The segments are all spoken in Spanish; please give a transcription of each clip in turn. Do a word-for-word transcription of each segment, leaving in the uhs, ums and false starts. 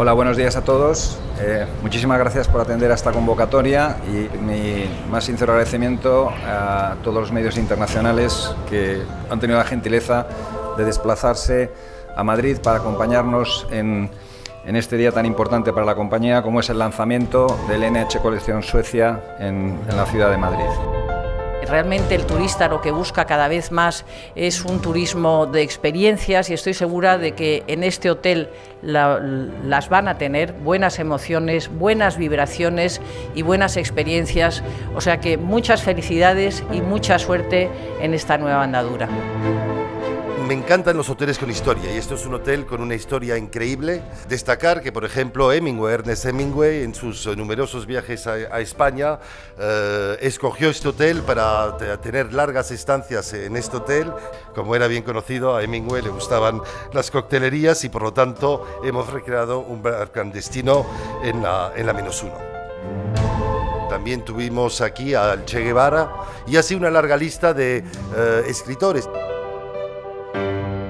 Hola, buenos días a todos. Eh, muchísimas gracias por atender a esta convocatoria y mi más sincero agradecimiento a todos los medios internacionales que han tenido la gentileza de desplazarse a Madrid para acompañarnos en, en este día tan importante para la compañía como es el lanzamiento del N H Collection Suecia en, en la ciudad de Madrid. Realmente el turista lo que busca cada vez más es un turismo de experiencias y estoy segura de que en este hotel la, las van a tener, buenas emociones, buenas vibraciones y buenas experiencias. O sea que muchas felicidades y mucha suerte en esta nueva andadura. Me encantan los hoteles con historia y esto es un hotel con una historia increíble. Destacar que, por ejemplo, Hemingway, Ernest Hemingway, en sus numerosos viajes a, a España, eh, escogió este hotel para tener largas estancias en este hotel. Como era bien conocido, a Hemingway le gustaban las coctelerías y, por lo tanto, hemos recreado un bar clandestino en la, en la menos uno. También tuvimos aquí al Che Guevara y así una larga lista de eh, escritores.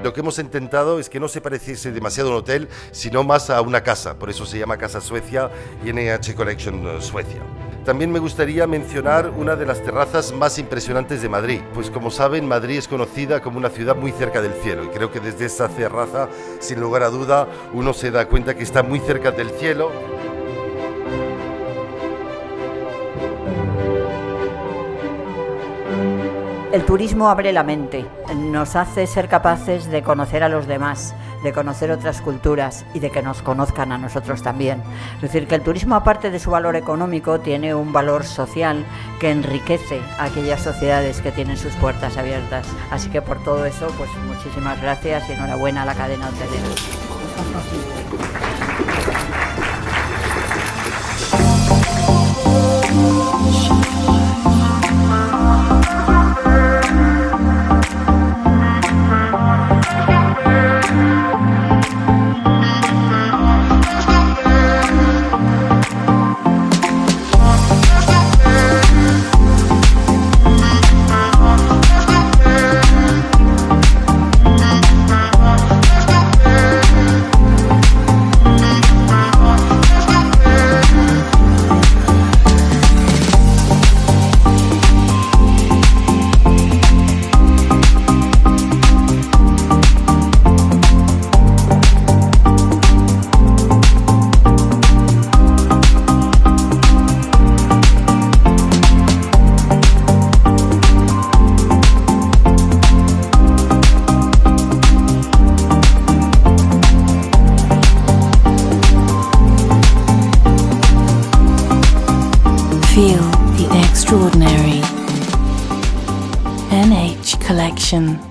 Lo que hemos intentado es que no se pareciese demasiado a un hotel, sino más a una casa. Por eso se llama Casa Suecia y N H Collection Suecia. También me gustaría mencionar una de las terrazas más impresionantes de Madrid. Pues como saben, Madrid es conocida como una ciudad muy cerca del cielo. Y creo que desde esa terraza, sin lugar a duda, uno se da cuenta que está muy cerca del cielo. El turismo abre la mente, nos hace ser capaces de conocer a los demás, de conocer otras culturas y de que nos conozcan a nosotros también. Es decir, que el turismo, aparte de su valor económico, tiene un valor social que enriquece a aquellas sociedades que tienen sus puertas abiertas. Así que por todo eso, pues muchísimas gracias y enhorabuena a la cadena hotelera. Feel the extraordinary. N H Collection.